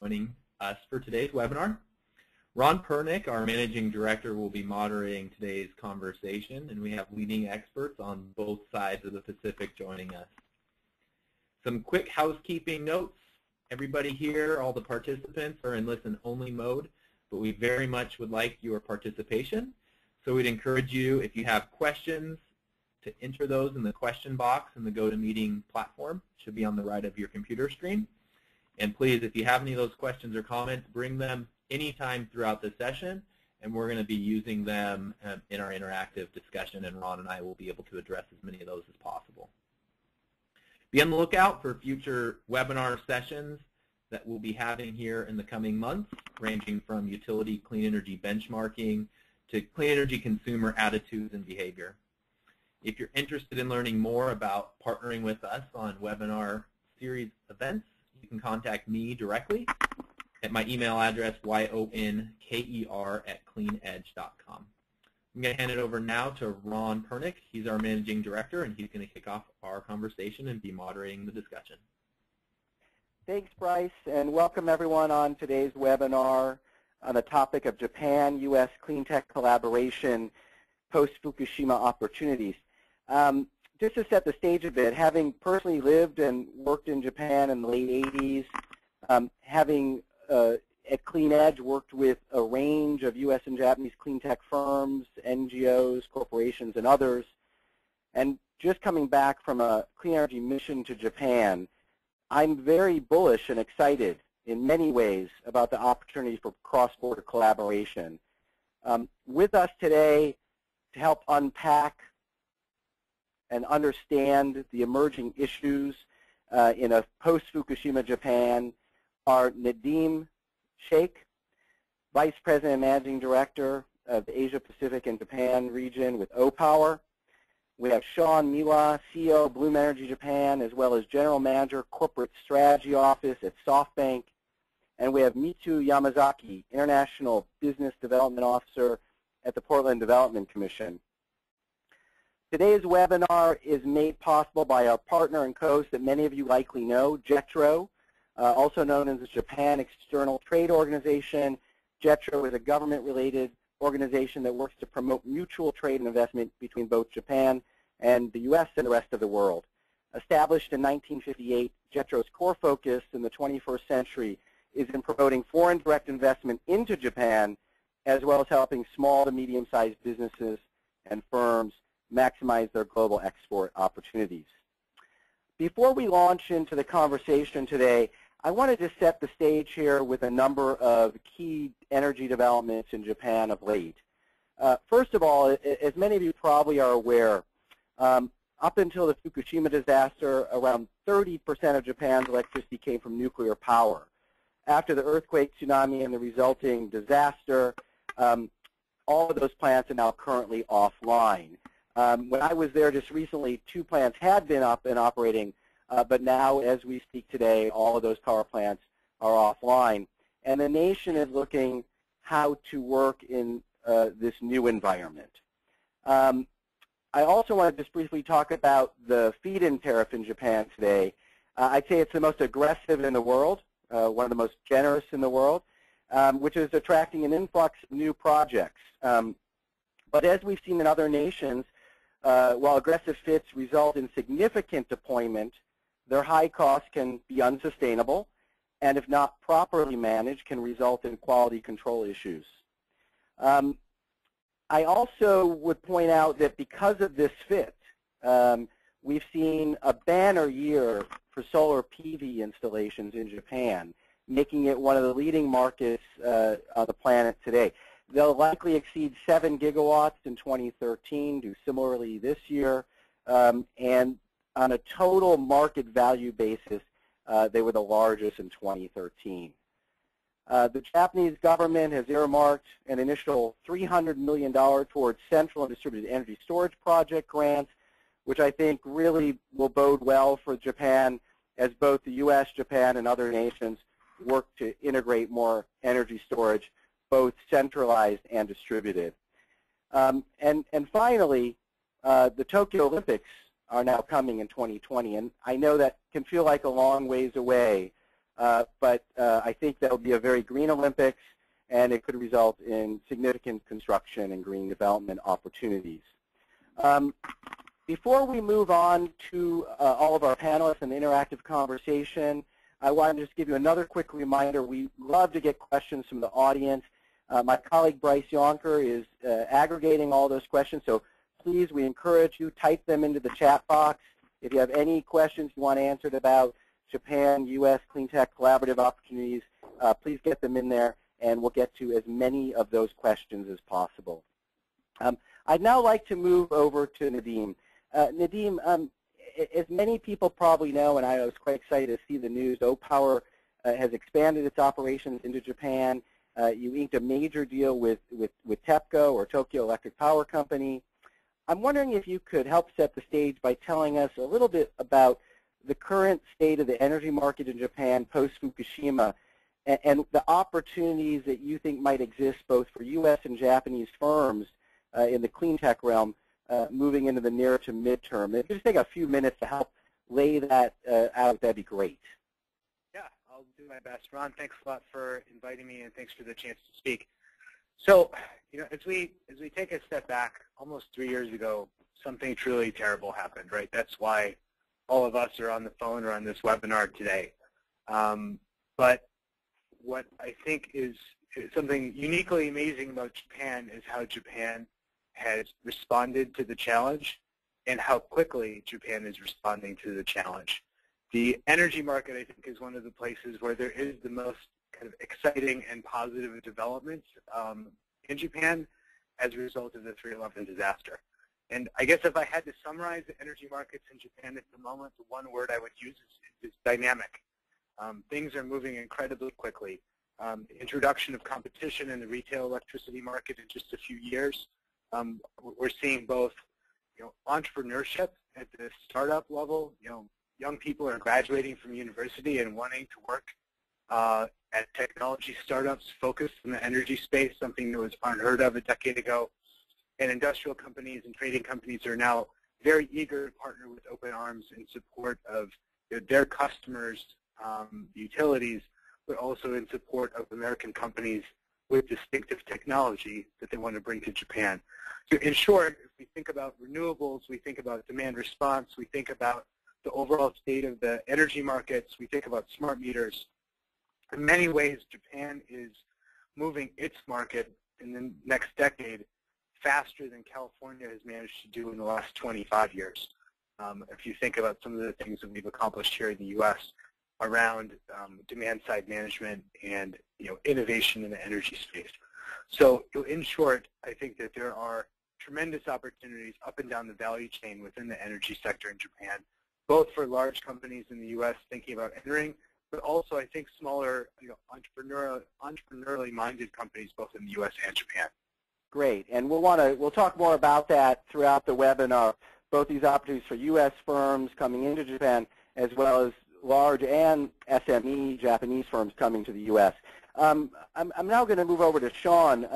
joining us for today's webinar. Ron Pernick, our Managing Director, will be moderating today's conversation, and we have leading experts on both sides of the Pacific joining us. Some quick housekeeping notes. Everybody here, all the participants, are in listen-only mode, but we very much would like your participation. So we'd encourage you, if you have questions, to enter those in the question box in the GoToMeeting platform. It should be on the right of your computer screen. And please, if you have any of those questions or comments, bring them anytime throughout the session, and we're going to be using them in our interactive discussion, and Ron and I will be able to address as many of those as possible. Be on the lookout for future webinar sessions that we'll be having here in the coming months, ranging from utility clean energy benchmarking to clean energy consumer attitudes and behavior. If you're interested in learning more about partnering with us on webinar series events, you can contact me directly at my email address, yonker@cleanedge.com. I'm going to hand it over now to Ron Pernick. He's our Managing Director, and he's going to kick off our conversation and be moderating the discussion. Thanks, Bryce, and welcome everyone on today's webinar on the topic of Japan-U.S. clean tech collaboration post-Fukushima opportunities. Just to set the stage a bit, having personally lived and worked in Japan in the late 80s, having at Clean Edge worked with a range of U.S. and Japanese clean tech firms, NGOs, corporations, and others, and just coming back from a clean energy mission to Japan, I'm very bullish and excited in many ways about the opportunity for cross-border collaboration. With us today to help unpack and understand the emerging issues in a post-Fukushima Japan are Nadeem Sheikh, Vice President and Managing Director of the Asia Pacific and Japan region with Opower. We have Sean Miwa, CEO of Bloom Energy Japan, as well as General Manager, Corporate Strategy Office at SoftBank. And we have Mitsu Yamazaki, International Business Development Officer at the Portland Development Commission. Today's webinar is made possible by our partner and co-host that many of you likely know, JETRO, also known as the Japan External Trade Organization. JETRO is a government-related organization that works to promote mutual trade and investment between both Japan and the U.S. and the rest of the world. Established in 1958, JETRO's core focus in the 21st century is in promoting foreign direct investment into Japan, as well as helping small to medium-sized businesses and firms maximize their global export opportunities. Before we launch into the conversation today, I wanted to set the stage here with a number of key energy developments in Japan of late. First of all, as many of you probably are aware, up until the Fukushima disaster, around 30% of Japan's electricity came from nuclear power. After the earthquake, tsunami, and the resulting disaster, all of those plants are now currently offline. When I was there just recently, 2 plants had been up and operating, but now as we speak today, all of those power plants are offline. And the nation is looking how to work in this new environment. I also want to just briefly talk about the feed-in tariff in Japan today. I'd say it's the most aggressive in the world, one of the most generous in the world, which is attracting an influx of new projects. But as we've seen in other nations, while aggressive fits result in significant deployment, their high costs can be unsustainable, and if not properly managed, can result in quality control issues. I also would point out that because of this fit, we've seen a banner year for solar PV installations in Japan, making it one of the leading markets on the planet today. They'll likely exceed 7 gigawatts in 2013, do similarly this year, and on a total market value basis, they were the largest in 2013. The Japanese government has earmarked an initial $300 million towards central and distributed energy storage project grants, which I think really will bode well for Japan as both the U.S., Japan, and other nations work to integrate more energy storage, both centralized and distributed. And finally, the Tokyo Olympics are now coming in 2020, and I know that can feel like a long ways away, But I think that will be a very green Olympics, and it could result in significant construction and green development opportunities. Before we move on to all of our panelists and the interactive conversation, I wanted to just give you another quick reminder. We love to get questions from the audience. My colleague Bryce Yonker is aggregating all those questions, so please, we encourage you, type them into the chat box. If you have any questions you want answered about Japan, U.S. clean tech collaborative opportunities, please get them in there, and we'll get to as many of those questions as possible. I'd now like to move over to Nadeem. Nadeem, as many people probably know, and I was quite excited to see the news, Opower has expanded its operations into Japan. You inked a major deal with TEPCO, or Tokyo Electric Power Company. I'm wondering if you could help set the stage by telling us a little bit about the current state of the energy market in Japan post-Fukushima, and the opportunities that you think might exist both for U.S. and Japanese firms in the clean tech realm moving into the near to midterm. If you just take a few minutes to help lay that out, that'd be great. Yeah, I'll do my best. Ron, thanks a lot for inviting me, and thanks for the chance to speak. So, you know, as we take a step back, almost 3 years ago, something truly terrible happened, right? That's why all of us are on the phone or on this webinar today. But what I think is something uniquely amazing about Japan is how Japan has responded to the challenge and how quickly Japan is responding to the challenge. The energy market, I think, is one of the places where there is the most kind of exciting and positive developments in Japan as a result of the 3/11 disaster. And I guess if I had to summarize the energy markets in Japan at the moment, the one word I would use is dynamic. Things are moving incredibly quickly. Introduction of competition in the retail electricity market in just a few years. We're seeing both, you know, entrepreneurship at the startup level. You know, young people are graduating from university and wanting to work at technology startups focused in the energy space, something that was unheard of a decade ago. And industrial companies and trading companies are now very eager to partner with open arms in support of their customers, utilities, but also in support of American companies with distinctive technology that they want to bring to Japan. So in short, if we think about renewables, we think about demand response, we think about the overall state of the energy markets, we think about smart meters. In many ways, Japan is moving its market in the next decade faster than California has managed to do in the last 25 years. If you think about some of the things that we've accomplished here in the U.S. around demand-side management and, you know, innovation in the energy space. So in short, I think that there are tremendous opportunities up and down the value chain within the energy sector in Japan, both for large companies in the U.S. thinking about entering, but also I think smaller, you know, entrepreneurially minded companies both in the U.S. and Japan. Great, and we'll talk more about that throughout the webinar, both these opportunities for U.S. firms coming into Japan as well as large and SME Japanese firms coming to the U.S. I'm now going to move over to Sean.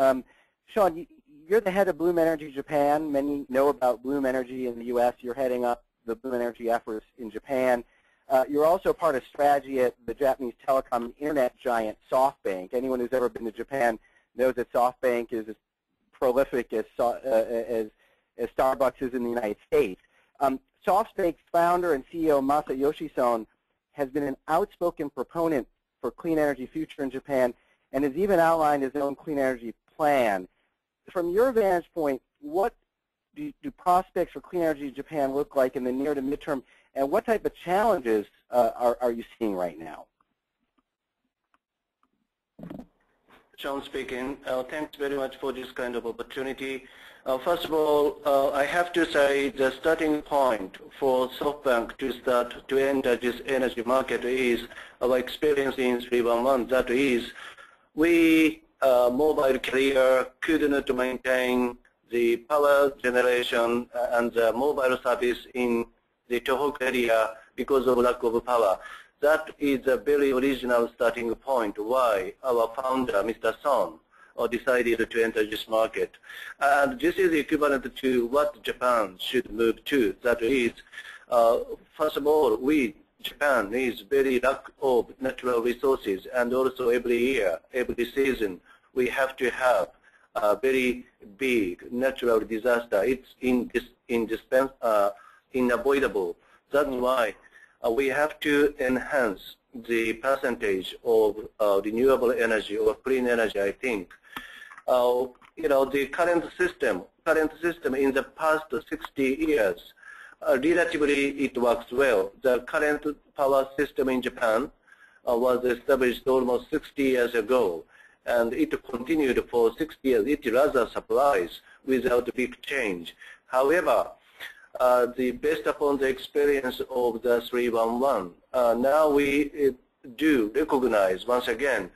Sean, you're the head of Bloom Energy Japan. Many know about Bloom Energy in the U.S. You're heading up the Bloom Energy efforts in Japan. You're also part of strategy at the Japanese telecom and internet giant SoftBank. Anyone who's ever been to Japan knows that SoftBank is prolific as Starbucks is in the United States. SoftBank's founder and CEO Masayoshi Son has been an outspoken proponent for clean energy future in Japan and has even outlined his own clean energy plan. From your vantage point, what do prospects for clean energy in Japan look like in the near to midterm, and what type of challenges are you seeing right now? Sean speaking. Thanks very much for this kind of opportunity. First of all, I have to say the starting point for SoftBank to enter this energy market is our experience in 311. That is, we mobile carrier couldn't maintain the power generation and the mobile service in the Tohoku area because of lack of power. That is a very original starting point why our founder, Mr. Son, decided to enter this market. And this is equivalent to what Japan should move to. That is, first of all, we Japan needs very lack of natural resources, and also every year, every season, we have to have a very big natural disaster. It's unavoidable. That's why we have to enhance the percentage of renewable energy or clean energy. I think the current system in the past 60 years, relatively it works well. The current power system in Japan was established almost 60 years ago, and it continued for 60 years. It rather supplies without big change. However, based upon the experience of the 311, now we do recognize once again,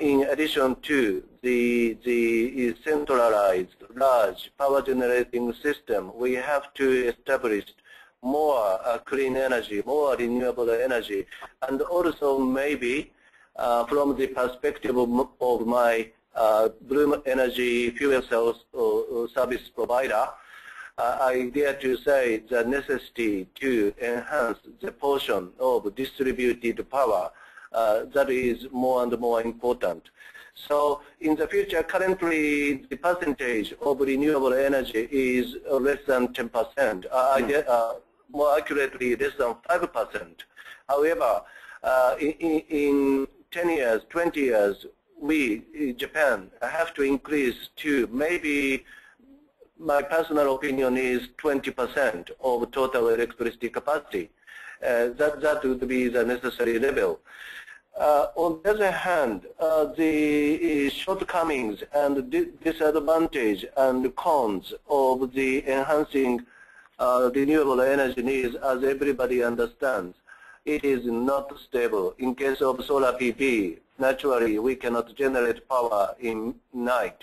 in addition to the centralized large power generating system, we have to establish more clean energy, more renewable energy, and also maybe from the perspective of my Bloom Energy fuel cells service provider, I dare to say the necessity to enhance the portion of distributed power that is more and more important. So in the future, currently the percentage of renewable energy is less than 10%. More accurately, less than 5%. However, in 10 years, 20 years, we, in Japan, have to increase to maybe, my personal opinion is 20% of total electricity capacity. That would be the necessary level. On the other hand, the shortcomings and disadvantage and cons of the enhancing renewable energy needs, as everybody understands, it is not stable. In case of solar PV, naturally we cannot generate power in night.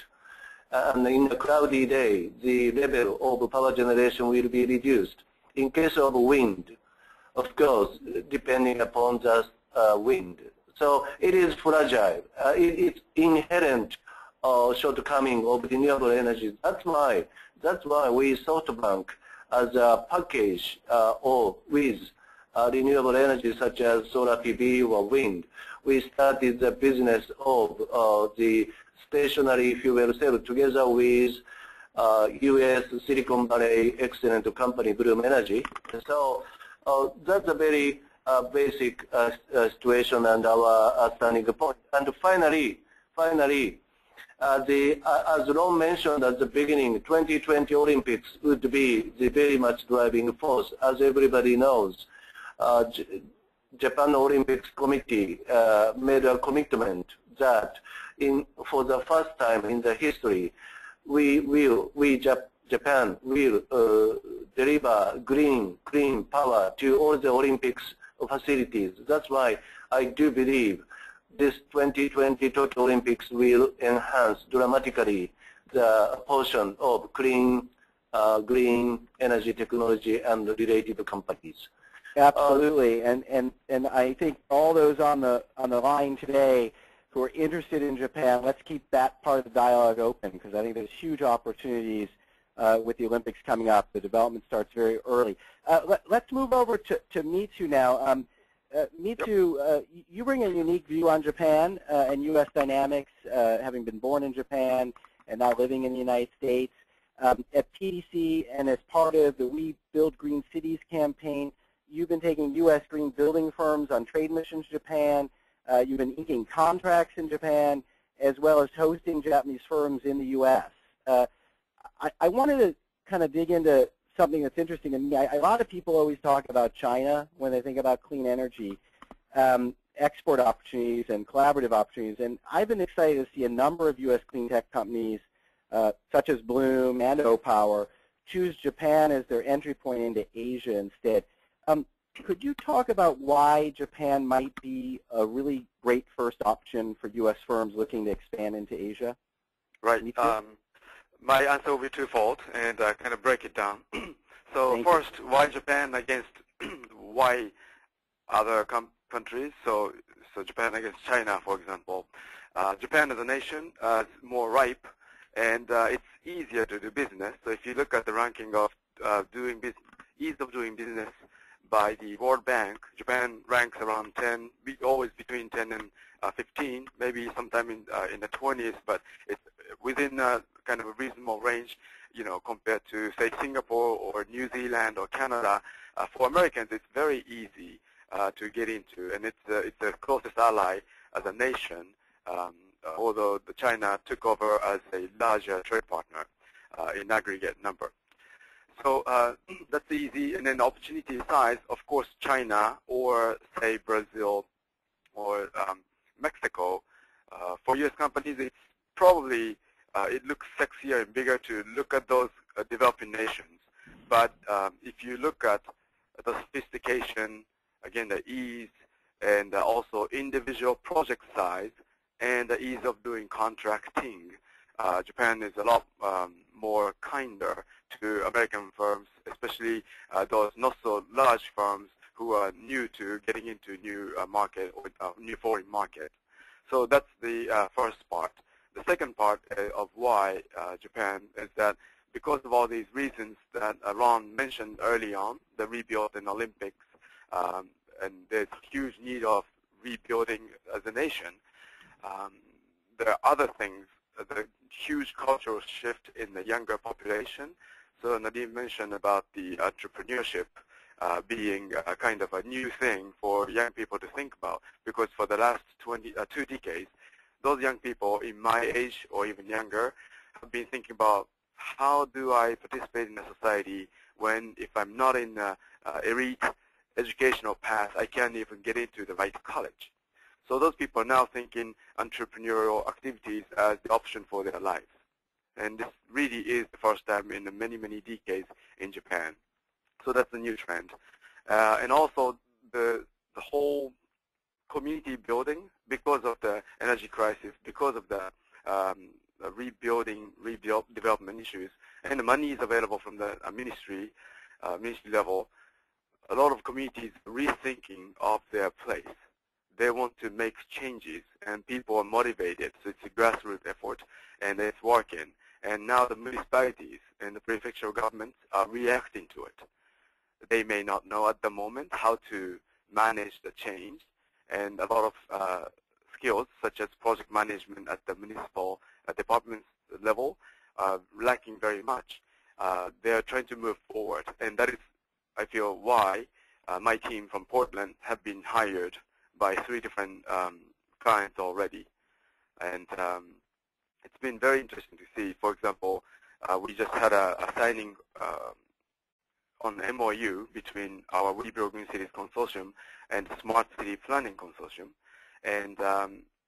And in a cloudy day, the level of power generation will be reduced. In case of wind, of course, depending upon the wind. So it is fragile. It's inherent shortcoming of renewable energy. That's why we SoftBank as a package or with renewable energy such as solar PV or wind, we started the business of the stationary fuel cell together with U.S. Silicon Valley excellent company Bloom Energy. So that's a very basic situation and our starting point. And finally, as Ron mentioned at the beginning, 2020 Olympics would be the very much driving force. As everybody knows, Japan Olympics Committee made a commitment that for the first time in the history, Japan will deliver clean power to all the Olympics facilities. That's why I do believe this 2020 Tokyo Olympics will enhance dramatically the portion of clean, green energy technology and related companies. Absolutely, and I think all those on the line today who are interested in Japan, let's keep that part of the dialogue open, because I think there's huge opportunities with the Olympics coming up. The development starts very early. Let's move over to Mitsu now. Mitsu, you bring a unique view on Japan and U.S. dynamics, having been born in Japan and now living in the United States. At PDC and as part of the We Build Green Cities campaign, you've been taking U.S. green building firms on trade missions to Japan. You've been inking contracts in Japan, as well as hosting Japanese firms in the U.S. I wanted to kind of dig into something that's interesting to me. A lot of people always talk about China when they think about clean energy, export opportunities and collaborative opportunities. And I've been excited to see a number of U.S. clean tech companies, such as Bloom and Opower, choose Japan as their entry point into Asia instead. Could you talk about why Japan might be a really great first option for U.S. firms looking to expand into Asia? Right. My answer will be twofold, and I kind of break it down. So first, why Japan against why other countries? So Japan against China, for example. Japan as a nation is more ripe, and it's easier to do business. So if you look at the ranking of ease of doing business by the World Bank, Japan ranks around 10, always between 10 and 15, maybe sometime in the 20s, but it's within a kind of a reasonable range, you know, compared to, say, Singapore or New Zealand or Canada. For Americans, it's very easy to get into, and it's the closest ally as a nation, although China took over as a larger trade partner in aggregate number. So that's easy. And then opportunity size, of course, China or, say, Brazil or Mexico. For U.S. companies, it's probably, it looks sexier and bigger to look at those developing nations. But if you look at the sophistication, again, the ease, and also individual project size, and the ease of doing contracting, Japan is a lot more kinder to American firms, especially those not so large firms who are new to getting into new market or new foreign market. So that's the first part. The second part of why Japan is that because of all these reasons that Ron mentioned early on, the rebuild in Olympics, and there's huge need of rebuilding as a nation. There are other things, the huge cultural shift in the younger population. So Nadeem mentioned about the entrepreneurship being a kind of a new thing for young people to think about, because for the last two decades, those young people in my age or even younger have been thinking about how do I participate in a society when if I'm not in an elite educational path, I can't even get into the right college. So those people are now thinking entrepreneurial activities as the option for their life. And this really is the first time in many, many decades in Japan. So that's the new trend. And also the whole community building, because of the energy crisis, because of the redevelopment issues, and the money is available from the ministry level, a lot of communities rethinking of their place. They want to make changes, and people are motivated. So it's a grassroots effort, and it's working. And now the municipalities and the prefectural governments are reacting to it. They may not know at the moment how to manage the change, and a lot of skills, such as project management at the municipal department level, are lacking very much. They are trying to move forward, and that is, I feel, why my team from Portland have been hired by 3 different clients already. And it's been very interesting to see. For example, we just had a signing on MOU between our Weeboro Green Cities Consortium and Smart City Planning Consortium. And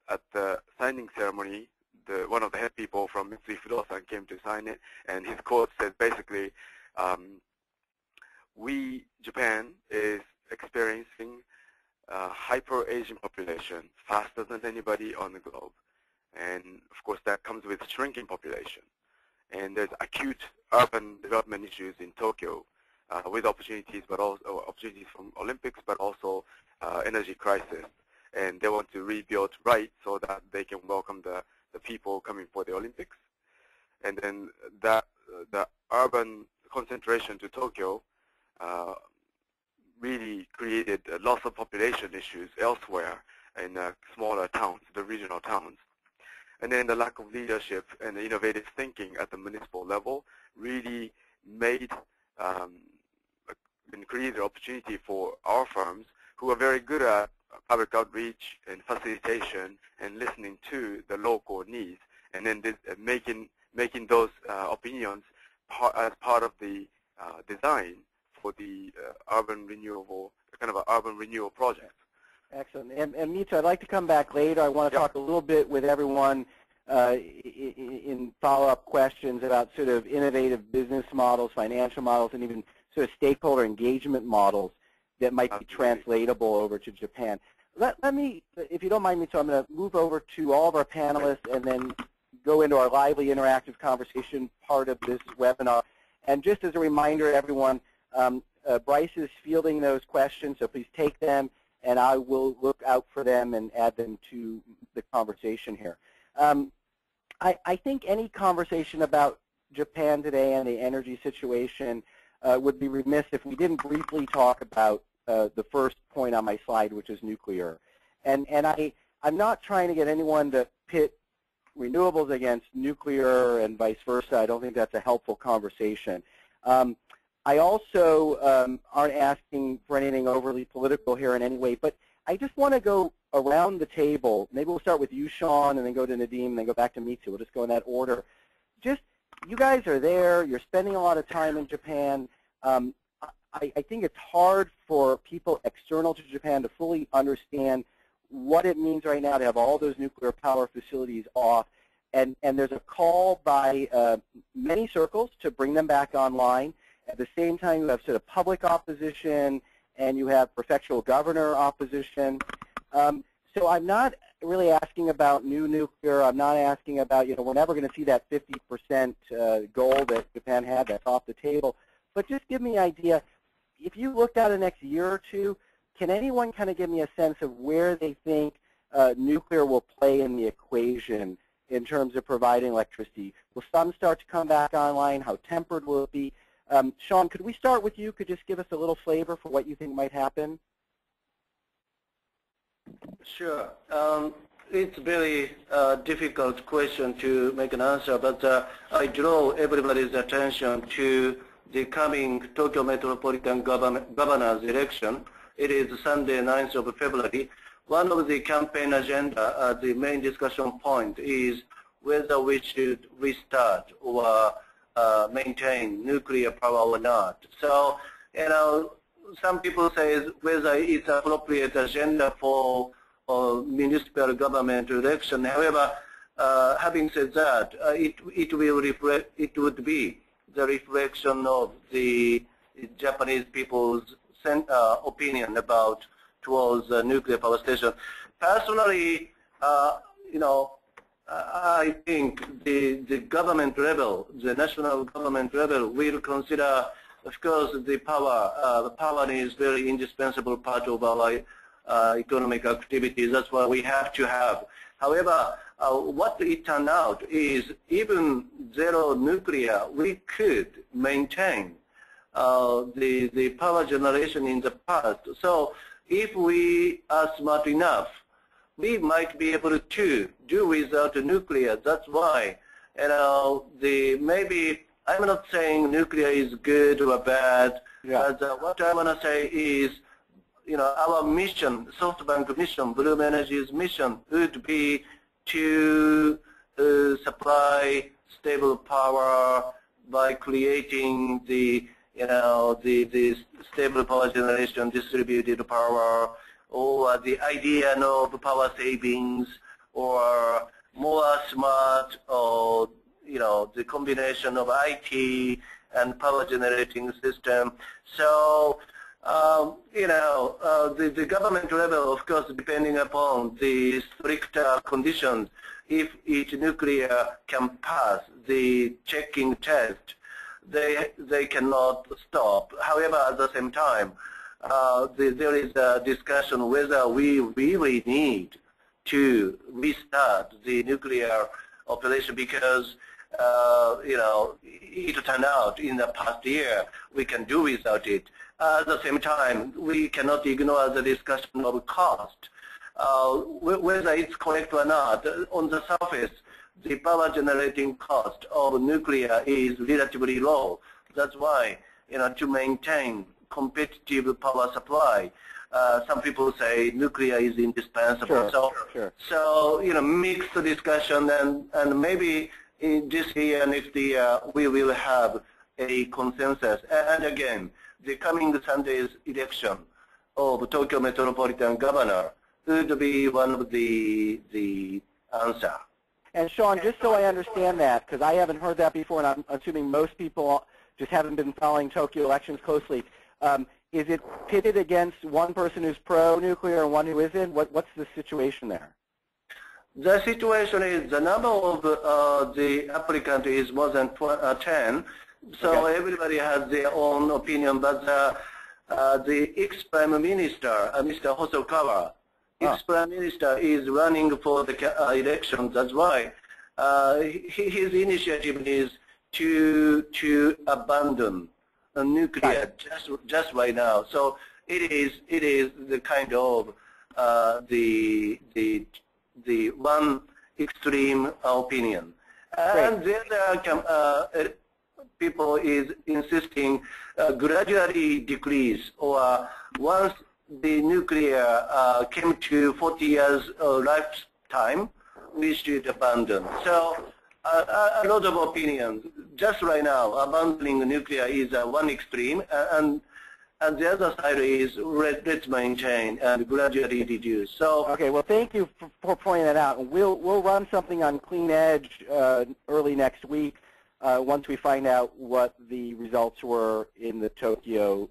at the signing ceremony, one of the head people from Mitsui Fudosan came to sign it, and his quote said basically, we, Japan, is experiencing hyper-Asian population faster than anybody on the globe. And of course that comes with shrinking population. And there's acute urban development issues in Tokyo with opportunities, but also opportunities from Olympics, but also energy crisis. And they want to rebuild right so that they can welcome the people coming for the Olympics. And then the urban concentration to Tokyo really created lots of population issues elsewhere in smaller towns, the regional towns. And then the lack of leadership and innovative thinking at the municipal level really made and created opportunity for our firms who are very good at public outreach and facilitation and listening to the local needs, and then making those opinions as part of the design for the urban renewal project. Excellent. And Mitsu, I'd like to come back later. I want to talk a little bit with everyone in follow-up questions about sort of innovative business models, financial models, and even sort of stakeholder engagement models that might be translatable over to Japan. Let me, if you don't mind, Mitsu, I'm going to move over to all of our panelists and then go into our lively interactive conversation part of this webinar. And just as a reminder, everyone, Bryce is fielding those questions, so please take them, and I will look out for them and add them to the conversation here. I think any conversation about Japan today and the energy situation would be remiss if we didn't briefly talk about the first point on my slide, which is nuclear. And I'm not trying to get anyone to pit renewables against nuclear and vice versa. I don't think that's a helpful conversation. I also aren't asking for anything overly political here in any way, but I just want to go around the table. Maybe we'll start with you, Sean, and then go to Nadeem, and then go back to Mitsu. We'll just go in that order. Just, you guys are there. You're spending a lot of time in Japan. I think it's hard for people external to Japan to fully understand what it means right now to have all those nuclear power facilities off. And there's a call by many circles to bring them back online. At the same time, you have sort of public opposition, and you have prefectural governor opposition. So I'm not really asking about new nuclear. I'm not asking about, you know, we're never going to see that 50% goal that Japan had that's off the table. But just give me an idea, if you looked out the next year or two, can anyone kind of give me a sense of where they think nuclear will play in the equation in terms of providing electricity? Will some start to come back online? How tempered will it be? Sean, could we start with you? Could you just give us a little flavor for what you think might happen? Sure. It's very difficult question to make an answer, but I draw everybody's attention to the coming Tokyo Metropolitan Governor's election. It is Sunday, 9th of February. One of the campaign agenda, the main discussion point is whether we should restart or maintain nuclear power or not. So, you know, some people say whether it's appropriate agenda for municipal government election. However, having said that, it would be the reflection of the Japanese people's opinion about towards nuclear power station. Personally, you know, I think the government level, the national government level, will consider, of course, the power. The power is very indispensable part of our economic activities. That's what we have to have. However, what it turned out is even zero nuclear, we could maintain the power generation in the past. So if we are smart enough, we might be able to do without nuclear. That's why, you know, maybe I'm not saying nuclear is good or bad, yeah. But what I want to say is, you know, our mission, SoftBank mission, Bloom Energy's mission would be to supply stable power by creating the, you know, the stable power generation, distributed power, or the idea of power savings, or more smart, or, you know, the combination of IT and power generating system. So, you know, the government level, of course, depending upon the stricter conditions, if each nuclear can pass the checking test, they cannot stop. However, at the same time, there is a discussion whether we really need to restart the nuclear operation because, you know, it turned out in the past year we can do without it. At the same time, we cannot ignore the discussion of cost. Whether it's correct or not, on the surface, the power generating cost of nuclear is relatively low. That's why, you know, to maintain competitive power supply, some people say nuclear is indispensable. Sure, so, sure. So, you know, mixed discussion, and maybe in this year, next year, we will have a consensus. And again, the coming Sunday's election of Tokyo Metropolitan Governor would be one of the answer. And Sean, just so I understand that, because I haven't heard that before, and I'm assuming most people just haven't been following Tokyo elections closely. Is it pitted against one person who's pro-nuclear and one who isn't? What's the situation there? The situation is the number of the applicant is more than 10, so okay. Everybody has their own opinion, but the ex-prime minister, Mr. Hosokawa, ex-prime minister is running for the election. That's why his initiative is to abandon nuclear just right now. So it is the kind of the one extreme opinion. And then people is insisting gradually decrease, or once the nuclear came to 40 years lifetime, we should abandon. So a lot of opinions. Just right now, abandoning nuclear is one extreme, and the other side is let's maintain and gradually reduce. So okay, well, thank you for pointing that out. We'll run something on Clean Edge early next week once we find out what the results were in the Tokyo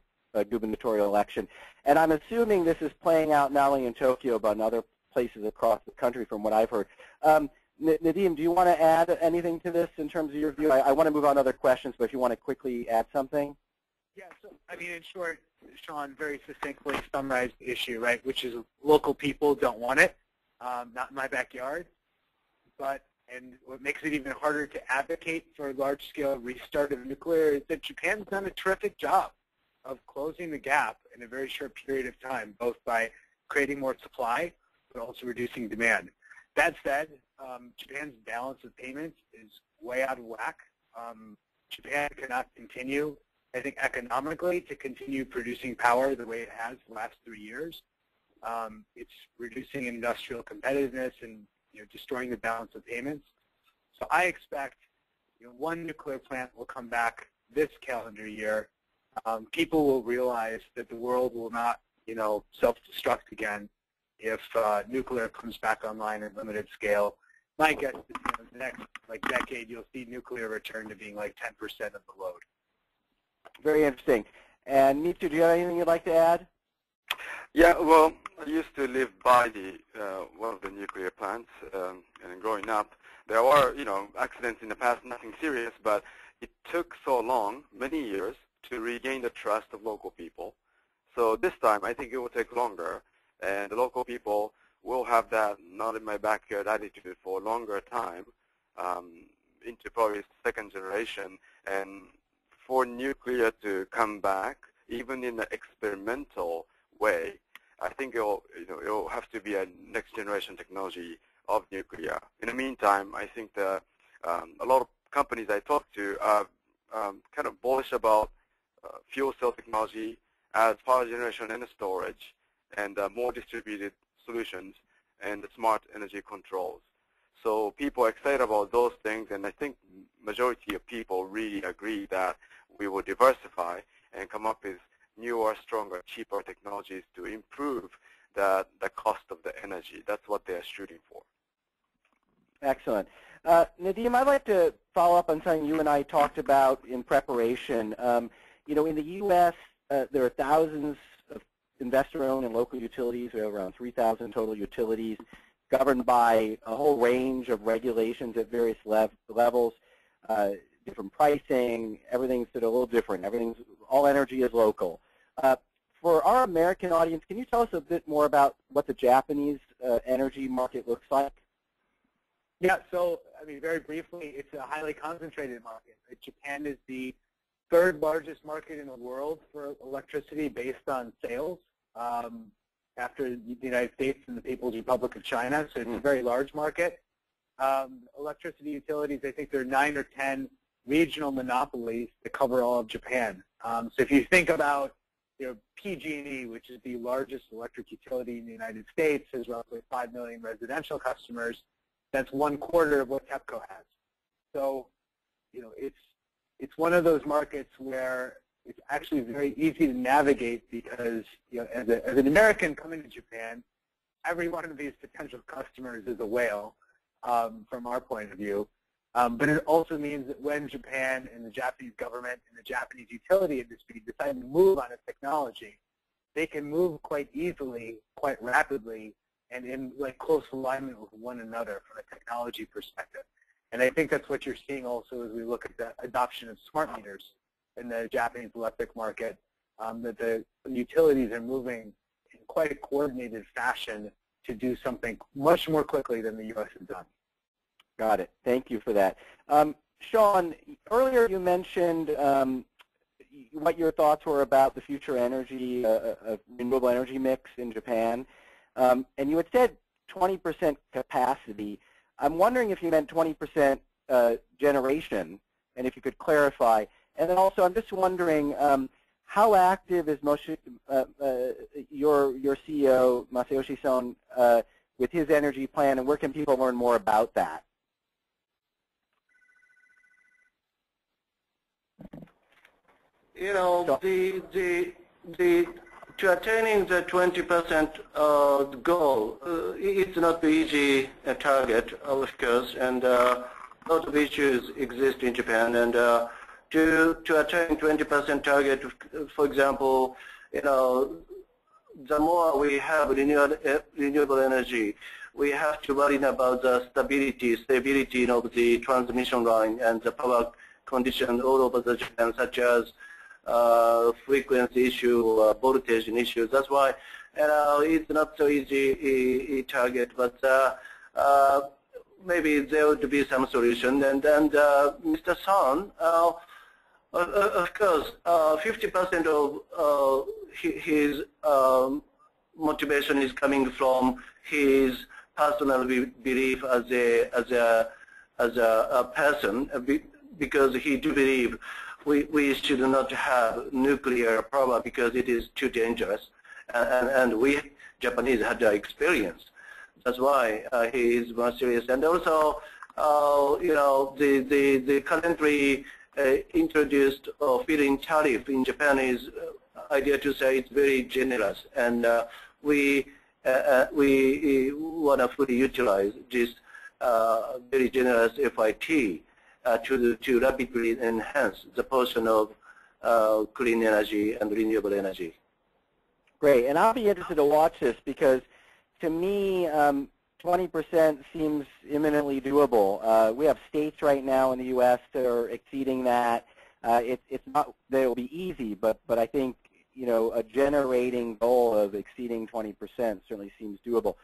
gubernatorial election. And I'm assuming this is playing out not only in Tokyo but in other places across the country, from what I've heard. Nadeem, do you want to add anything to this in terms of your view? I want to move on to other questions, but if you want to quickly add something. Yeah, so, I mean, in short, Sean very succinctly summarized the issue, right, which is local people don't want it, not in my backyard. But, and what makes it even harder to advocate for a large-scale restart of nuclear is that Japan's done a terrific job of closing the gap in a very short period of time, both by creating more supply but also reducing demand. That said, Japan's balance of payments is way out of whack. Japan cannot continue, I think, economically to continue producing power the way it has the last 3 years. It's reducing industrial competitiveness and, you know, destroying the balance of payments. So I expect, you know, one nuclear plant will come back this calendar year. People will realize that the world will not, you know, self-destruct again if nuclear comes back online at limited scale. My guess is, you know, the next decade you'll see nuclear return to being like 10% of the load. Very interesting. And Mitsu, do you have anything you'd like to add? Yeah, well, I used to live by the one of the nuclear plants, and growing up, there were, you know, accidents in the past, nothing serious, but it took so long, many years, to regain the trust of local people. So this time, I think it will take longer, and the local people will have that "not in my backyard" attitude for a longer time, into probably second generation, and for nuclear to come back, even in an experimental way, I think it'll have to be a next-generation technology of nuclear. In the meantime, I think that a lot of companies I talk to are kind of bullish about fuel cell technology as power generation and storage, and more distributed solutions and smart energy controls. So people are excited about those things, and I think majority of people really agree that we will diversify and come up with newer, stronger, cheaper technologies to improve the cost of the energy. That's what they're shooting for. Excellent. Nadeem, I'd like to follow up on something you and I talked about in preparation. You know, in the U.S., there are thousands of investor-owned and local utilities. We have around 3,000 total utilities, governed by a whole range of regulations at various levels, different pricing, everything's a little different. Everything's, all energy is local. For our American audience, can you tell us a bit more about what the Japanese energy market looks like? Yeah, so, I mean, very briefly, it's a highly concentrated market. Japan is the third largest market in the world for electricity based on sales, after the United States and the People's Republic of China, so it's a very large market. Electricity utilities, I think there are 9 or 10 regional monopolies that cover all of Japan. So if you think about, you know, PG&E, which is the largest electric utility in the United States, has roughly 5 million residential customers. That's 1/4 of what TEPCO has. So, you know, it's one of those markets where it's actually very easy to navigate, because, you know, as an American coming to Japan, every one of these potential customers is a whale, from our point of view. But it also means that when Japan and the Japanese government and the Japanese utility industry decide to move on a technology, they can move quite easily, quite rapidly, and in like close alignment with one another from a technology perspective. And I think that's what you're seeing also as we look at the adoption of smart meters in the Japanese electric market, that the utilities are moving in quite a coordinated fashion to do something much more quickly than the U.S. has done. Got it. Thank you for that. Sean, earlier you mentioned what your thoughts were about the future energy, renewable energy mix in Japan. And you had said 20% capacity. I'm wondering if you meant 20% generation, and if you could clarify. And then also, I'm just wondering, how active is your CEO, Masayoshi Son, with his energy plan, and where can people learn more about that? You know, to attaining the 20% goal, it's not the easy target, of course, and a lot of issues exist in Japan. And to attain 20% target, for example, you know, the more we have renewable energy, we have to worry about the stability of the transmission line and the power condition all over the Japan, such as frequency issue, voltage issues. That's why it's not so easy target, but maybe there would be some solution. And then Mr. Son, of course, 50% of his motivation is coming from his personal belief as a person, because he do believe we should not have nuclear power because it is too dangerous, and we Japanese had the experience. That's why he is more serious. And also, you know, the currently introduced feed-in tariff in Japan is, I dare to say, it's very generous, and we want to fully utilize this very generous FIT to rapidly enhance the portion of clean energy and renewable energy. Great, and I'll be interested to watch this, because to me, 20% seems imminently doable. We have states right now in the U.S. that are exceeding that. It's not that it will be easy, but I think, you know, a generating goal of exceeding 20% certainly seems doable.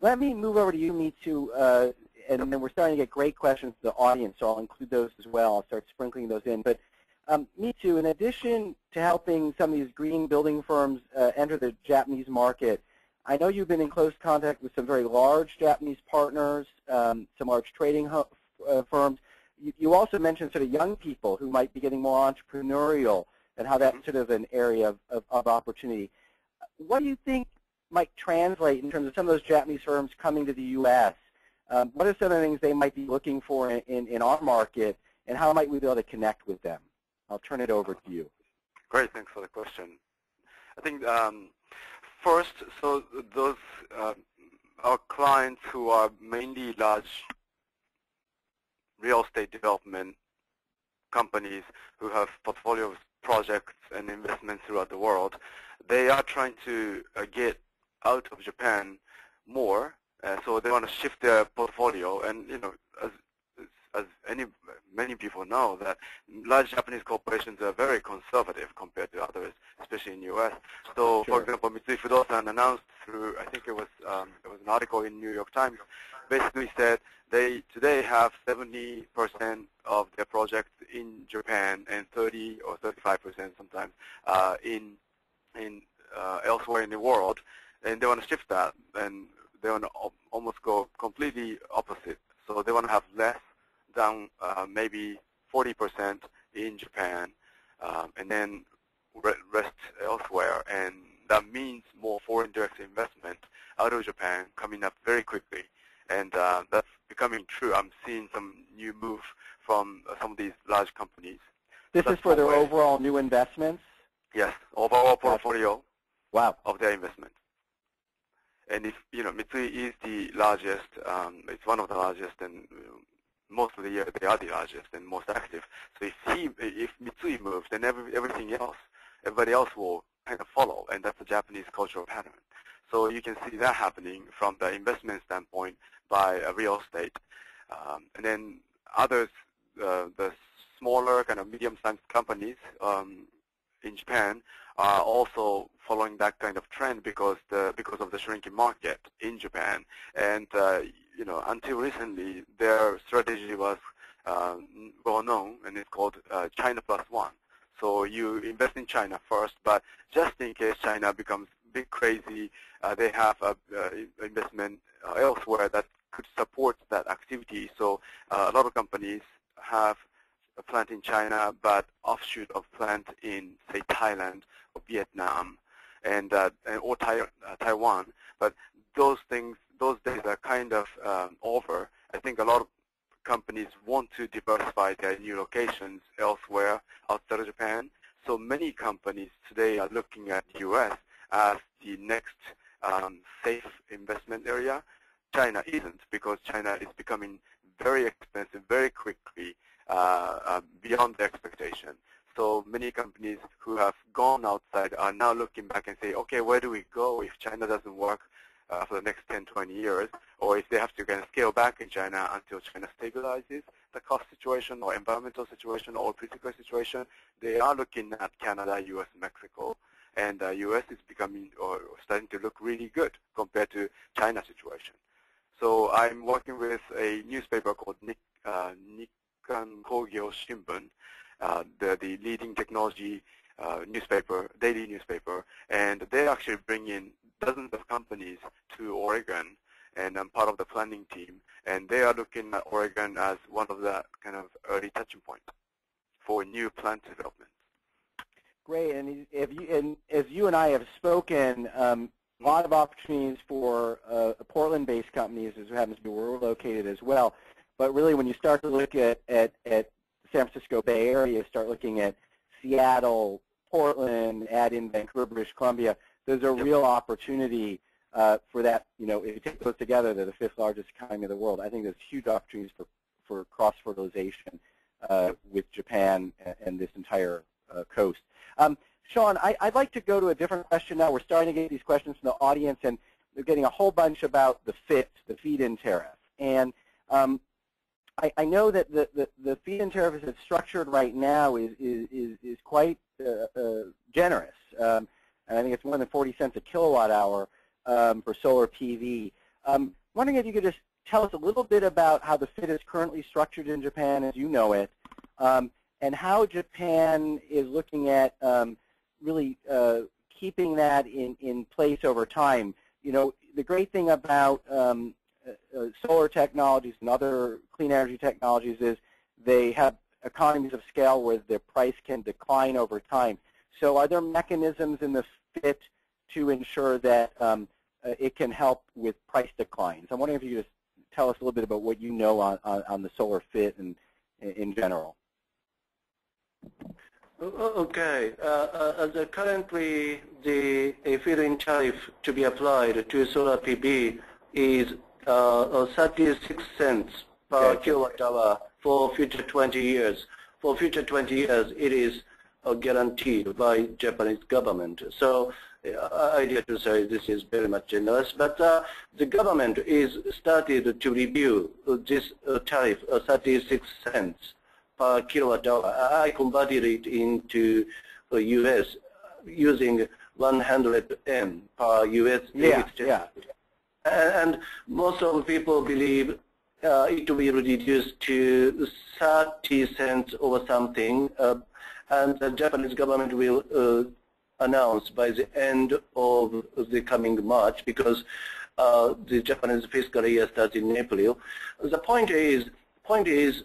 Let me move over to you, Mitsu, and then we're starting to get great questions from the audience, so I'll include those as well. I'll start sprinkling those in. But Mitsu, in addition to helping some of these green building firms enter the Japanese market, I know you've been in close contact with some very large Japanese partners, some large trading firms. You also mentioned sort of young people who might be getting more entrepreneurial and how that's sort of an area of opportunity. What do you think might translate in terms of some of those Japanese firms coming to the U.S.? What are some of the things they might be looking for in our market, and how might we be able to connect with them? I'll turn it over to you. Great, thanks for the question. I think first, so those our clients who are mainly large real estate development companies who have portfolio projects and investments throughout the world, they are trying to get out of Japan more. So they want to shift their portfolio, and you know, as many people know, that large Japanese corporations are very conservative compared to others, especially in the U.S. So, for example, Mitsui Fudosan announced through, I think it was an article in New York Times, basically said they today have 70% of their projects in Japan and 30 or 35% sometimes in elsewhere in the world, and they want to shift that and they want to almost go completely opposite. So they want to have less than maybe 40% in Japan, and then rest elsewhere. And that means more foreign direct investment out of Japan coming up very quickly. And that's becoming true. I'm seeing some new move from some of these large companies. This is for their overall new investments? Yes, overall portfolio of their investment. And if, you know, Mitsui is the largest, it's one of the largest, and most of the year they are the largest and most active. So if Mitsui moves, then everybody else will kind of follow, and that's the Japanese cultural pattern. So you can see that happening from the investment standpoint by real estate. And then others, the smaller kind of medium-sized companies in Japan, are also following that kind of trend because of the shrinking market in Japan. And you know, until recently, their strategy was well known, and it's called China Plus One. So you invest in China first, but just in case China becomes big crazy, they have investment elsewhere that could support that activity. So a lot of companies have a plant in China, but offshoot of plant in, say, Thailand or Vietnam or Taiwan. But those things, those days are kind of over. I think a lot of companies want to diversify their new locations elsewhere outside of Japan. So many companies today are looking at the U.S. as the next safe investment area. China isn't, because China is becoming very expensive very quickly, beyond the expectation. So many companies who have gone outside are now looking back and say, okay, where do we go if China doesn't work for the next 10, 20 years, or if they have to kind of scale back in China until China stabilizes the cost situation or environmental situation or political situation. They are looking at Canada, US, Mexico. And the U.S. is becoming or starting to look really good compared to China's situation. So I'm working with a newspaper called Nikkan Kogyo Shimbun, the leading technology newspaper, daily newspaper, and they actually bring in dozens of companies to Oregon, and I'm part of the planning team, and they are looking at Oregon as one of the kind of early touching points for new plant development. Great, and as you and I have spoken, a lot of opportunities for Portland-based companies, as it happens to be where we're located as well. But really, when you start to look at San Francisco Bay Area, start looking at Seattle, Portland, add in Vancouver, British Columbia, there's a real opportunity for that. You know, if you take those together, they're the fifth largest economy in the world. I think there's huge opportunities for cross-fertilization with Japan and this entire coast. Sean, I'd like to go to a different question now. We're starting to get these questions from the audience, and they're getting a whole bunch about the FIT, the feed-in tariff. And I know that the feed-in tariff as it's structured right now is quite generous. And I think it's more than 40 cents a kilowatt hour for solar PV. I'm wondering if you could just tell us a little bit about how the FIT is currently structured in Japan as you know it. And how Japan is looking at really keeping that in place over time. You know, the great thing about solar technologies and other clean energy technologies is they have economies of scale where the price can decline over time. So are there mechanisms in the FIT to ensure that it can help with price declines? I'm wondering if you could just tell us a little bit about what you know on the solar FIT and in general. Okay. Currently, the feed-in tariff to be applied to solar PV is 36 cents per kilowatt hour for future 20 years. For future 20 years, it is guaranteed by Japanese government. So, I dare to say this is very much generous. But the government is started to review this tariff, 36 cents. Per kilowatt hour. I converted it into US using 100 yen per US. And most of the people believe it will be reduced to 30 cents or something, and the Japanese government will announce by the end of the coming March, because the Japanese fiscal year starts in April. The point is,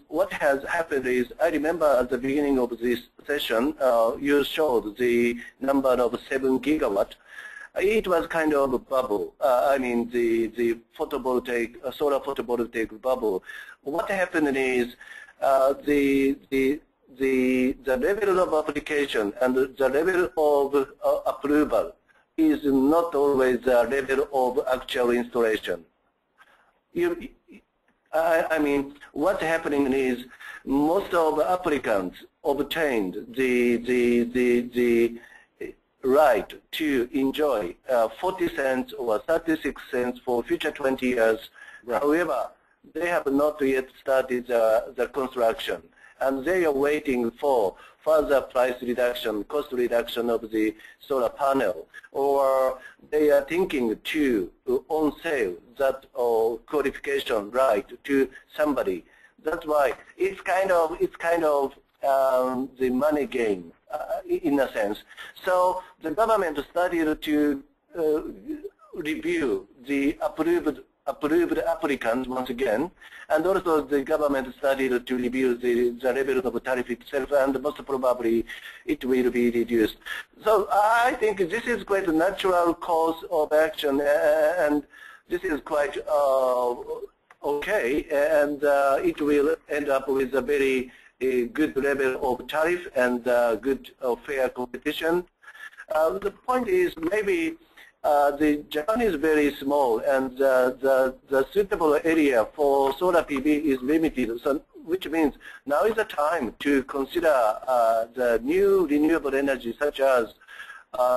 what has happened is, I remember at the beginning of this session, you showed the number of 7 GW. It was kind of a bubble. I mean, the photovoltaic, solar photovoltaic bubble. What happened is, the level of application and the level of approval is not always the level of actual installation. I mean, what's happening is most of the applicants obtained the right to enjoy 40 cents or 36 cents for future 20 years. Right. However, they have not yet started the construction, and they are waiting for further price reduction, cost reduction of the solar panel, or they are thinking to on sale that qualification right to somebody. That's why it's kind of the money game. in a sense. So the government started to review the approved applicants once again, and also the government started to review the level of tariff itself, and most probably it will be reduced. So I think this is quite a natural course of action, and this is quite okay, and it will end up with a very good level of tariff and good fair competition. The point is maybe the Japan is very small, and the suitable area for solar PV is limited, so, which means now is the time to consider the new renewable energy, such as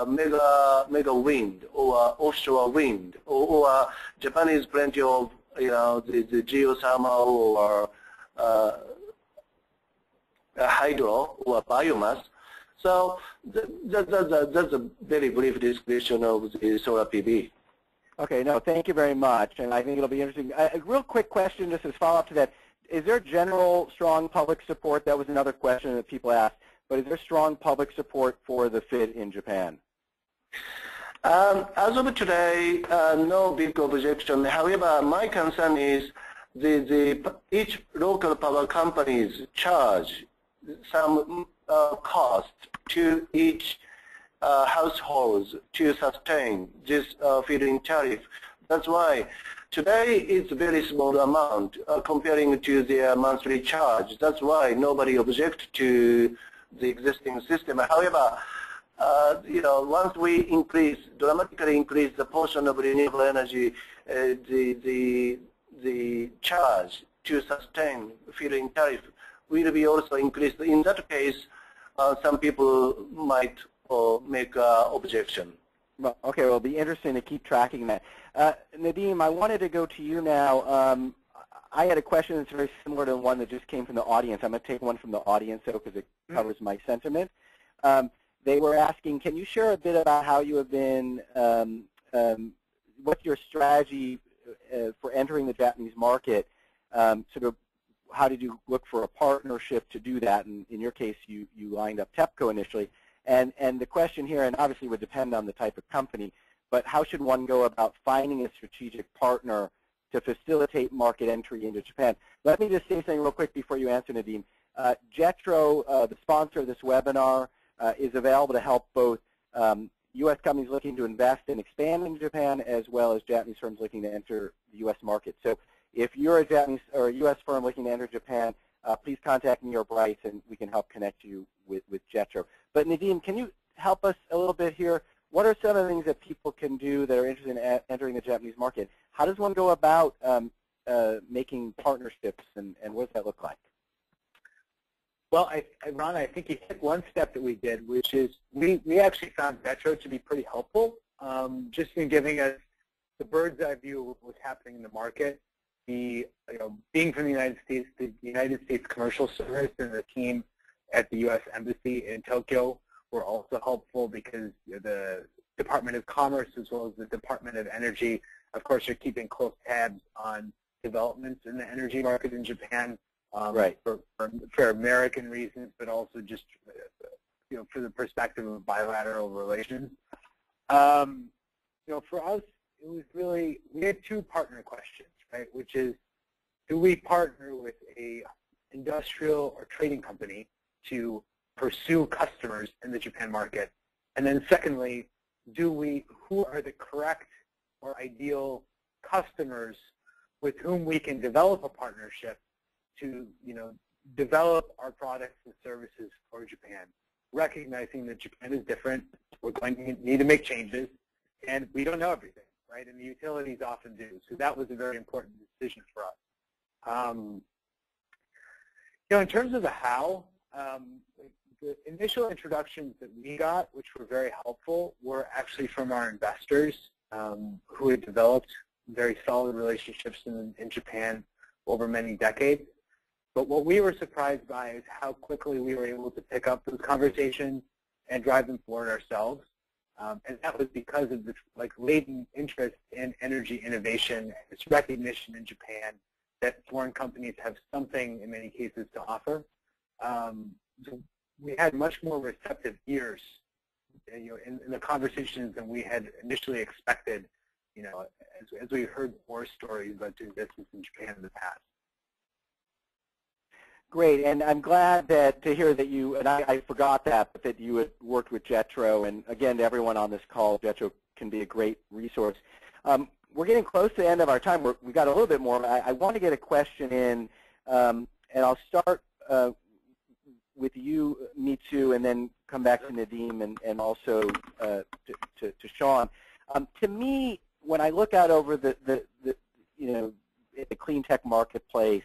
mega wind or offshore wind, or Japan is plenty of, you know, the geothermal or hydro or biomass. So that's a very brief description of the solar PV. Okay, no, thank you very much, and I think it'll be interesting. A real quick question, just as follow-up to that: is there general strong public support? That was another question that people asked. But is there strong public support for the FID in Japan? As of today, no big objection. However, my concern is each local power companies charge some cost to each households to sustain this feed-in tariff. That's why today it's a very small amount comparing to their monthly charge. That's why nobody objects to the existing system. However, you know, once we dramatically increase the portion of renewable energy, the charge to sustain feed-in tariff will be also increased. In that case, some people might make objection. Well, okay, well, it'll be interesting to keep tracking that. Nadeem, I wanted to go to you now. I had a question that's very similar to one that just came from the audience. I'm going to take one from the audience, though, because it covers my sentiment. They were asking, can you share a bit about how you have been, what's your strategy for entering the Japanese market, sort of how did you look for a partnership to do that? And in your case, you lined up TEPCO initially. And the question here, and obviously would depend on the type of company, but how should one go about finding a strategic partner to facilitate market entry into Japan? Let me just say something real quick before you answer, Nadeem. JETRO, the sponsor of this webinar, is available to help both U.S. companies looking to invest and expand in Japan, as well as Japanese firms looking to enter the U.S. market. So, if you're a Japanese or a U.S. firm looking to enter Japan, please contact me or Bryce, and we can help connect you with JETRO. But Nadeem, can you help us a little bit here? What are some of the things that people can do that are interested in entering the Japanese market? How does one go about making partnerships, and what does that look like? Well, Ron, I think you hit one step that we did, which is we actually found JETRO to be pretty helpful, just in giving us the bird's eye view of what's happening in the market. Being from the United States, the United States Commercial Service and the team at the U.S. Embassy in Tokyo were also helpful, because the Department of Commerce as well as the Department of Energy, of course, are keeping close tabs on developments in the energy market in Japan, right, for American reasons, but also just for the perspective of bilateral relations. For us, it was really, we had two partner questions. Right, which is, do we partner with an industrial or trading company to pursue customers in the Japan market? And then secondly, who are the correct or ideal customers with whom we can develop a partnership to, develop our products and services for Japan, recognizing that Japan is different. We're going to need to make changes, and we don't know everything. Right, and the utilities often do. So that was a very important decision for us. In terms of the how, the initial introductions that we got, which were very helpful, were actually from our investors who had developed very solid relationships in Japan over many decades. But what we were surprised by is how quickly we were able to pick up those conversations and drive them forward ourselves. And that was because of the latent interest in energy innovation and its recognition in Japan that foreign companies have something, in many cases, to offer. So we had much more receptive ears, in the conversations than we had initially expected, as we heard more stories about doing business in Japan in the past. Great, and I'm glad that to hear that you, and I forgot that, but that you had worked with JETRO, and again, to everyone on this call, JETRO can be a great resource. We're getting close to the end of our time. We've got a little bit more. I want to get a question in, and I'll start with you, Mitsu, and then come back to Nadeem and also to Sean. To me, when I look out over the clean tech marketplace,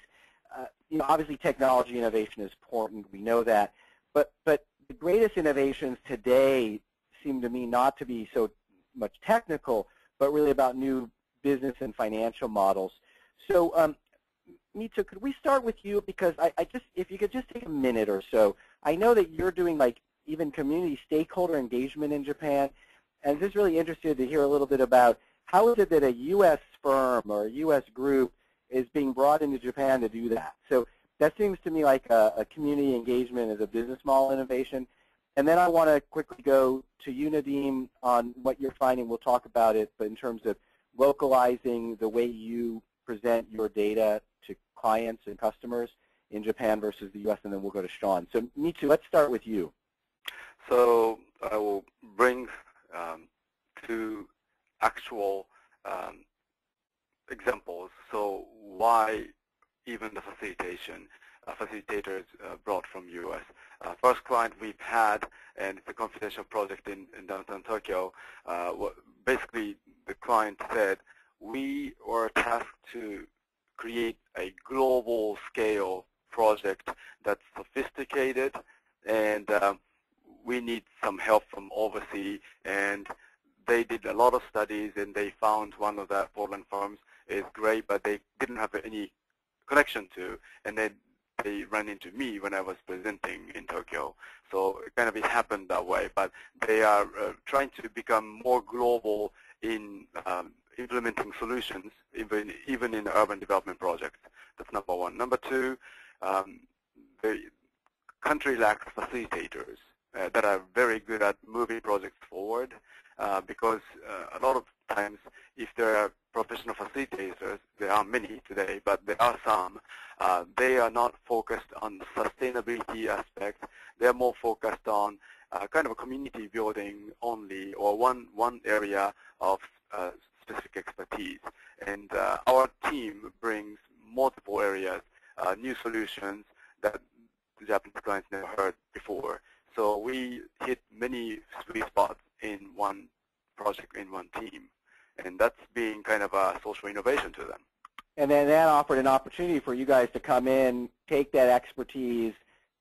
obviously technology innovation is important. We know that, but the greatest innovations today seem to me not to be so much technical, but really about new business and financial models. So, Mitsu, could we start with you, because if you could just take a minute or so. I know that you're doing even community stakeholder engagement in Japan, and just really interested to hear a little bit about how is it that a U.S. firm or a U.S. group is being brought into Japan to do that. So that seems to me like a community engagement as a business model innovation. And then I want to quickly go to you, Nadeem, on what you're finding. We'll talk about it, but in terms of localizing the way you present your data to clients and customers in Japan versus the U.S., and then we'll go to Sean. So Mitsu, let's start with you. So I will bring two actual examples. So why even the facilitators brought from U.S. First client we've had, and it's a confidential project in downtown Tokyo. Basically, the client said we were tasked to create a global scale project that's sophisticated, and we need some help from overseas. And they did a lot of studies, and they found one of the Portland firms is great, but they didn't have any connection to, and then they ran into me when I was presenting in Tokyo. So it happened that way, but they are trying to become more global in implementing solutions, even in urban development projects. That's number one. Number two, the country lacks facilitators that are very good at moving projects forward, because a lot of times, if there are professional facilitators, there are many today, but there are some, they are not focused on the sustainability aspect. They're more focused on a community building only, or one area of specific expertise. And our team brings multiple areas, new solutions that the Japanese clients never heard before. So we hit many sweet spots in one project, in one team. And that's being a social innovation to them. And then that offered an opportunity for you guys to come in, take that expertise,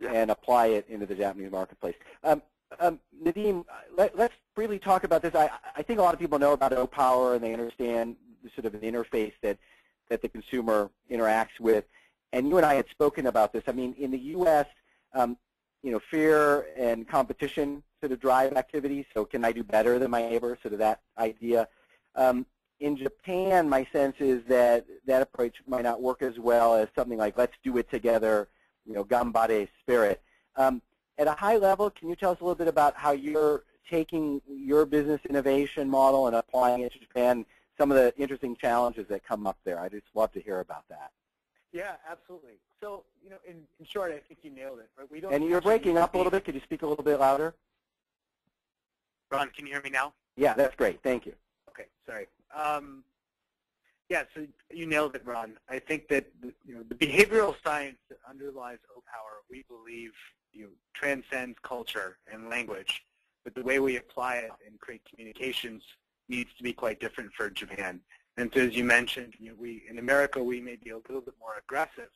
and apply it into the Japanese marketplace. Nadeem, let's briefly talk about this. I think a lot of people know about Opower, and they understand sort of an interface that the consumer interacts with. And you and I had spoken about this. I mean, in the U.S., fear and competition sort of drive activity. So can I do better than my neighbor? Sort of that idea. In Japan, my sense is that that approach might not work as well as something like let's do it together, ganbare spirit. At a high level, can you tell us a little bit about how you're taking your business innovation model and applying it to Japan, some of the interesting challenges that come up there? I'd just love to hear about that. Yeah, absolutely. So, in short, I think you nailed it. Right? We don't. And you're breaking up a little bit. Could you speak a little bit louder? Ron, can you hear me now? Yeah, that's great. Thank you. Okay, sorry. Yeah, so you nailed it, Ron. I think that the behavioral science that underlies Opower, we believe, transcends culture and language, but the way we apply it and create communications needs to be quite different for Japan. And so, as you mentioned, we in America we may be a little bit more aggressive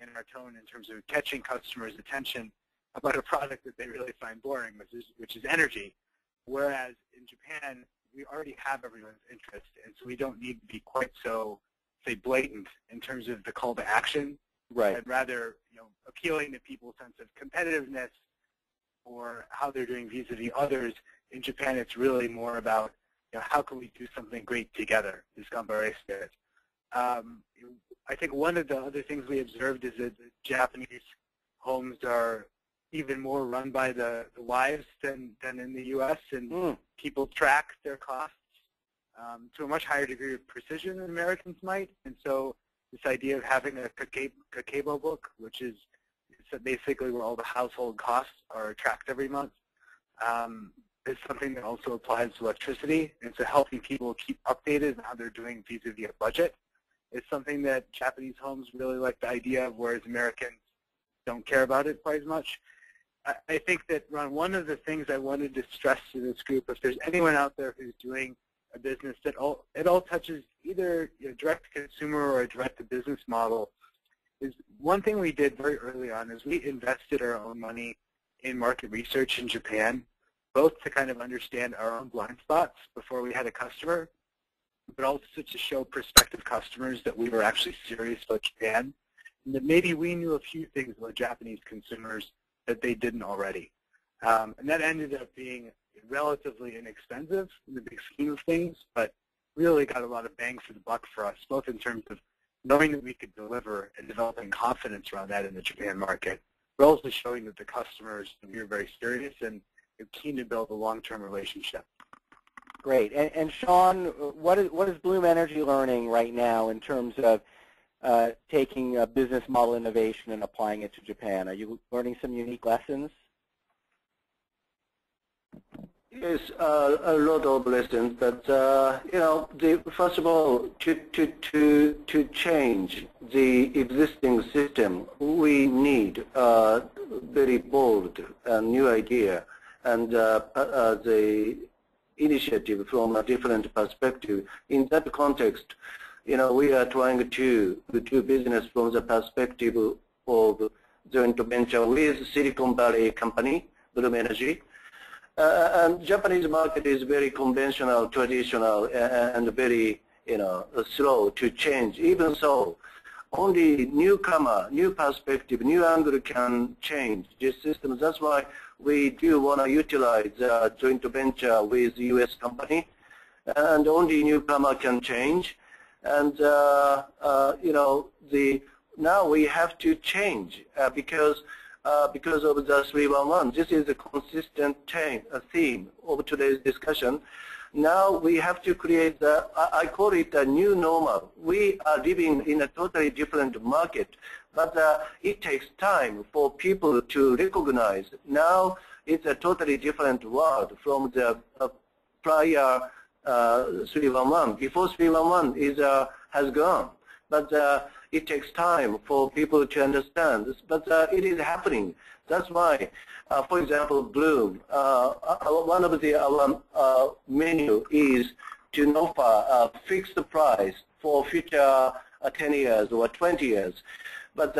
in our tone in terms of catching customers' attention about a product that they really find boring, which is energy. Whereas in Japan, we already have everyone's interest, and so we don't need to be quite so, say, blatant in terms of the call to action. Right. And rather, appealing to people's sense of competitiveness or how they're doing vis-a-vis others. In Japan, it's really more about how can we do something great together, this ganbare spirit. I think one of the other things we observed is that Japanese homes are even more run by the wives than in the U.S., and people track their costs to a much higher degree of precision than Americans might. And so this idea of having a Kakebo book, which is basically where all the household costs are tracked every month, is something that also applies to electricity. And so helping people keep updated on how they're doing vis-a-vis a budget is something that Japanese homes really like the idea of, whereas Americans don't care about it quite as much. I think that, Ron, one of the things I wanted to stress to this group, if there's anyone out there who's doing a business that it all touches either direct-to-consumer or a direct-to-business model, is one thing we did very early on is we invested our own money in market research in Japan, both to kind of understand our own blind spots before we had a customer, but also to show prospective customers that we were actually serious about Japan, and that maybe we knew a few things about Japanese consumers that they didn't already. And that ended up being relatively inexpensive in the big scheme of things, but really got a lot of bang for the buck for us, both in terms of knowing that we could deliver and developing confidence around that in the Japan market, but also showing that the customers, we were very serious and keen to build a long-term relationship. Great. And Sean, what is Bloom Energy learning right now in terms of taking a business model innovation and applying it to Japan? Are you learning some unique lessons? Yes, a lot of lessons. But first of all, to change the existing system, we need a very bold new idea and the initiative from a different perspective. In that context, we are trying to do business from the perspective of joint venture with Silicon Valley company, Bloom Energy. And Japanese market is very conventional, traditional, and very slow to change. Even so, only newcomer, new perspective, new angle can change this system. That's why we do want to utilize joint venture with U.S. company, and only newcomer can change. And now we have to change because of the 311. This is a consistent theme of today's discussion. Now we have to create the, I call it a new normal. We are living in a totally different market, but it takes time for people to recognize. Now it's a totally different world from the prior 311. Before 311 has gone, but it takes time for people to understand. But it is happening. That's why, for example, Bloom. One of the menu is to offer a fixed price for future 10 years or 20 years. But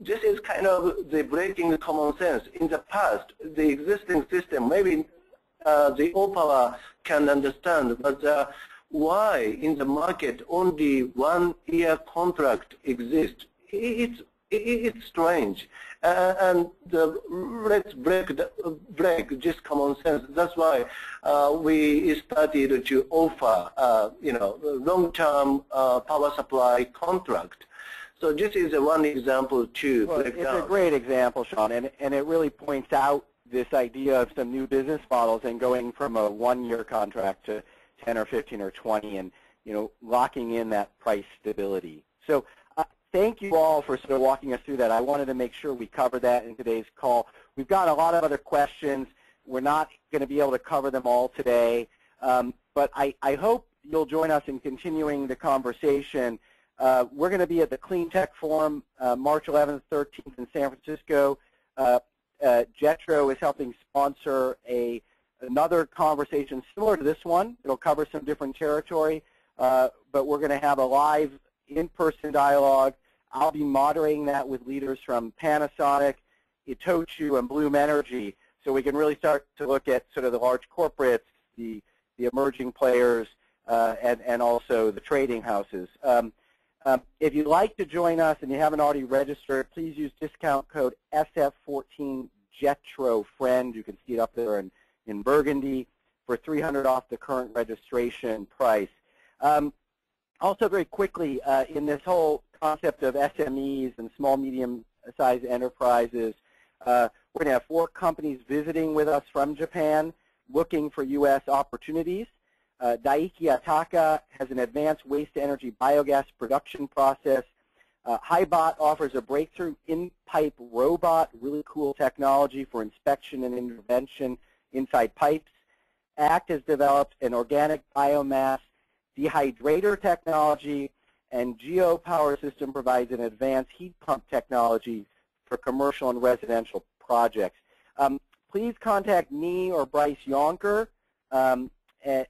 this is kind of the breaking common sense. In the past, the existing system maybe. The Opower can understand, but why in the market only 1-year contract exists? It's strange, and let's break just common sense. That's why we started to offer, long-term power supply contract. So this is one example to break down. It's a great example, Sean, and it really points out this idea of some new business models and going from a 1-year contract to 10 or 15 or 20 and, locking in that price stability. So thank you all for sort of walking us through that. I wanted to make sure we covered that in today's call. We've got a lot of other questions. We're not going to be able to cover them all today, but I hope you'll join us in continuing the conversation. We're going to be at the Clean Tech Forum March 11th, 13th in San Francisco. JETRO is helping sponsor another conversation similar to this one. It'll cover some different territory, but we're going to have a live in-person dialogue. I'll be moderating that with leaders from Panasonic, Itochu, and Bloom Energy, so we can really start to look at sort of the large corporates, the emerging players, and also the trading houses. If you'd like to join us and you haven't already registered, please use discount code SF14JETROFRIEND. You can see it up there in burgundy for $300 off the current registration price. Also, very quickly, in this whole concept of SMEs and small, medium-sized enterprises, We're going to have 4 companies visiting with us from Japan looking for U.S. opportunities. Daiki Ataka has an advanced waste-to-energy biogas production process. HiBot offers a breakthrough in-pipe robot, really cool technology for inspection and intervention inside pipes. ACT has developed an organic biomass dehydrator technology, and GeoPower system provides an advanced heat pump technology for commercial and residential projects. Please contact me or Bryce Yonker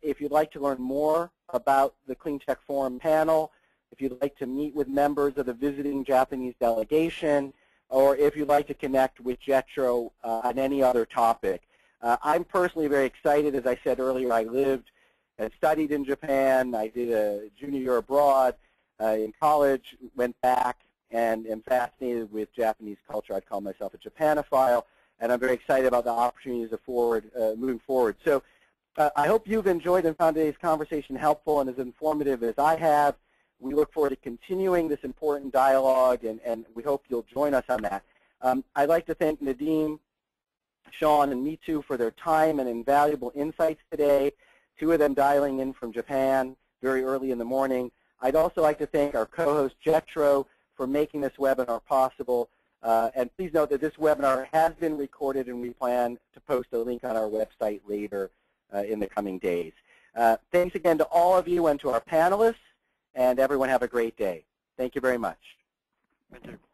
if you'd like to learn more about the Clean Tech Forum panel, if you'd like to meet with members of the visiting Japanese delegation, or if you'd like to connect with JETRO on any other topic. I'm personally very excited. As I said earlier, I lived and studied in Japan. I did a junior year abroad in college, went back, and am fascinated with Japanese culture. I'd call myself a Japanophile, and I'm very excited about the opportunities moving forward. So I hope you've enjoyed and found today's conversation helpful and as informative as I have. We look forward to continuing this important dialogue, and we hope you'll join us on that. I'd like to thank Nadeem, Sean, and Mitsu for their time and invaluable insights today, 2 of them dialing in from Japan very early in the morning. I'd also like to thank our co-host, JETRO, for making this webinar possible. And please note that this webinar has been recorded, and we plan to post a link on our website later in the coming days. Thanks again to all of you and to our panelists, and everyone have a great day. Thank you very much. Thank you.